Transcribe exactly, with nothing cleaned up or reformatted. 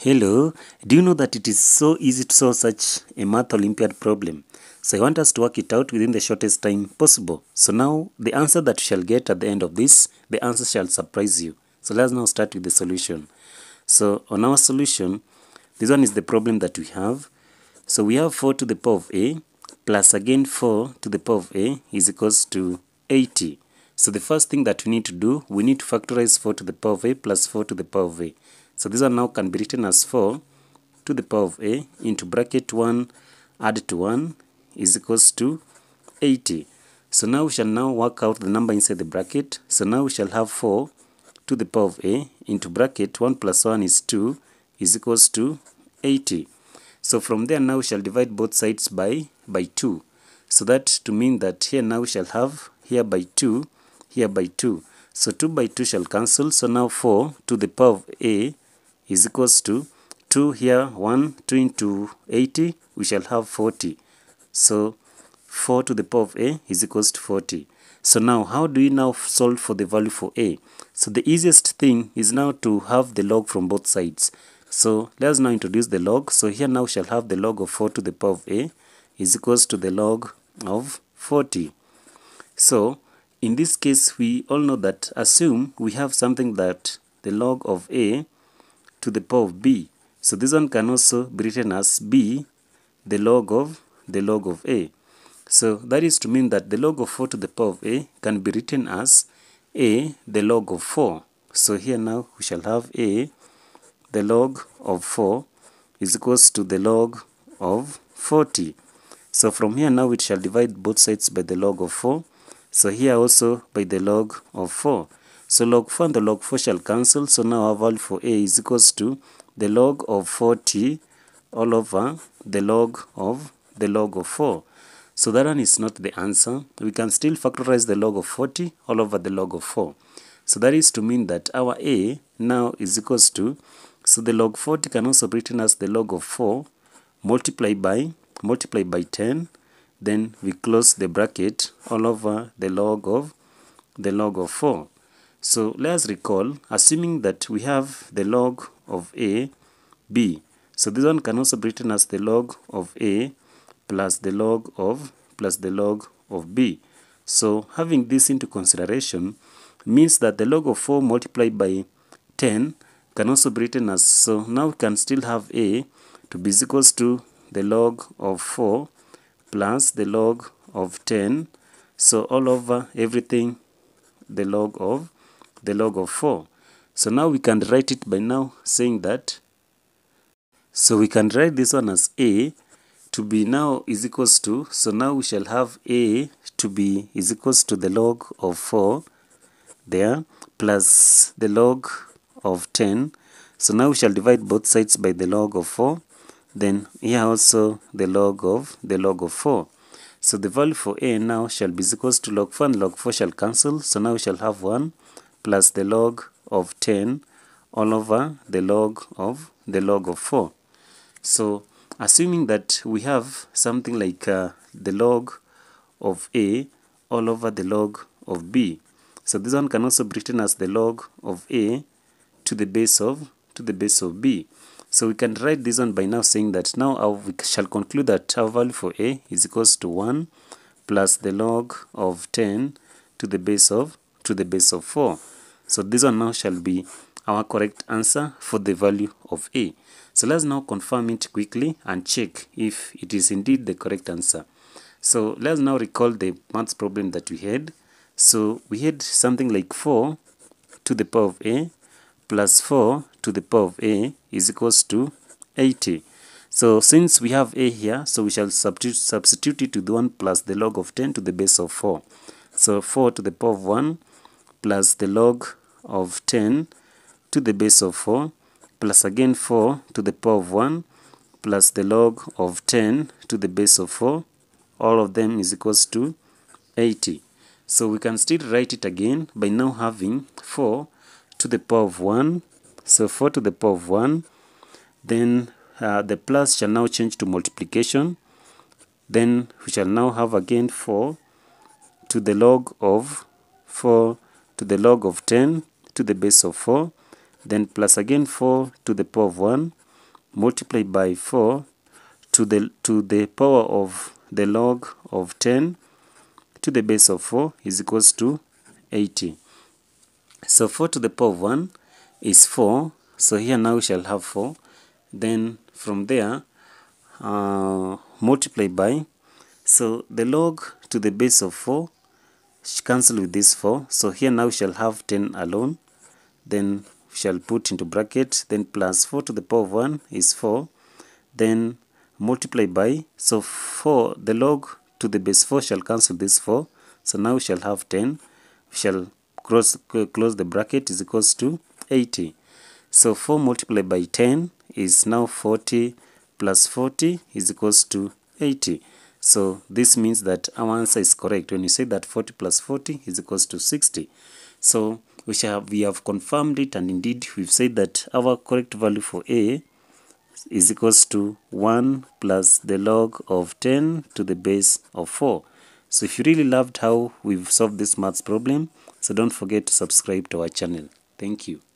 Hello, do you know that it is so easy to solve such a math Olympiad problem? So I want us to work it out within the shortest time possible. So now the answer that you shall get at the end of this, the answer shall surprise you. So let's now start with the solution. So on our solution, this one is the problem that we have. So we have four to the power of a plus again four to the power of a is equals to eighty. So the first thing that we need to do, we need to factorize four to the power of a plus four to the power of a. So this one now can be written as four to the power of a into bracket one added to one is equals to eighty. So now we shall now work out the number inside the bracket. So now we shall have four to the power of a into bracket one plus one is two is equals to eighty. So from there now we shall divide both sides by, by two. So that to mean that here now we shall have here by two, here by two. So two by two shall cancel. So now four to the power of a is equals to two here one, two into eighty, we shall have forty. So four to the power of a is equals to forty. So now how do we now solve for the value for a? So the easiest thing is now to have the log from both sides. So let's now introduce the log. So here now shall have the log of four to the power of a is equals to the log of forty. So in this case we all know that assume we have something that the log of a to the power of b. So this one can also be written as b the log of the log of a. So that is to mean that the log of four to the power of a can be written as a the log of four. So here now we shall have a the log of four is equals to the log of forty. So from here now it shall divide both sides by the log of four. So here also by the log of four. So log four and the log four shall cancel. So now our value for a is equals to the log of forty all over the log of the log of four. So that one is not the answer. We can still factorize the log of forty all over the log of four. So that is to mean that our a now is equals to, so the log forty can also be written as the log of four multiplied by, multiplied by ten. Then we close the bracket all over the log of the log of four. So let's recall, assuming that we have the log of a, b. So this one can also be written as the log of a plus the log of plus the log of b. So having this into consideration means that the log of four multiplied by ten can also be written as, so now we can still have a to be equals to the log of four plus the log of ten, so all over everything the log of the log of four. So now we can write it by now saying that, so we can write this one as a to be now is equals to, so now we shall have a to be is equals to the log of four there plus the log of ten. So now we shall divide both sides by the log of four. Then here also the log of the log of four. So the value for a now shall be equals to log four and log four shall cancel. So now we shall have one plus the log of ten all over the log of the log of four. So assuming that we have something like uh, the log of a all over the log of b. So this one can also be written as the log of a to the base of to the base of b. So we can write this one by now saying that now our, we shall conclude that our value for a is equals to one plus the log of ten to the base of to the base of four. So this one now shall be our correct answer for the value of a. So let's now confirm it quickly and check if it is indeed the correct answer. So let's now recall the maths problem that we had. So we had something like four to the power of a plus four to the power of a is equals to eighty. So since we have a here, so we shall substitute, substitute it to the one plus the log of ten to the base of four. So four to the power of one plus the log of ten to the base of four plus again four to the power of one plus the log of ten to the base of four. All of them is equals to eighty. So we can still write it again by now having four to the power of one. So four to the power of one, then uh, the plus shall now change to multiplication. Then we shall now have again four to the log of four to the log of ten to the base of four. Then plus again four to the power of one multiplied by four to the to the power of the log of ten to the base of four is equals to eighty. So four to the power of one is four. So here now we shall have four. Then from there uh, multiply by, so the log to the base of four cancel with this four. So here now we shall have ten alone. Then we shall put into bracket, then plus four to the power of one is four. Then multiply by, so four, the log to the base four shall cancel this four. So now we shall have ten. We shall cross close the bracket is equals to eighty. So four multiplied by ten is now forty plus forty is equals to eighty. So this means that our answer is correct when you say that forty plus forty is equals to sixty. So we shall have, we have confirmed it, and indeed we've said that our correct value for A is equals to one plus the log of ten to the base of four. So if you really loved how we've solved this maths problem, so don't forget to subscribe to our channel. Thank you.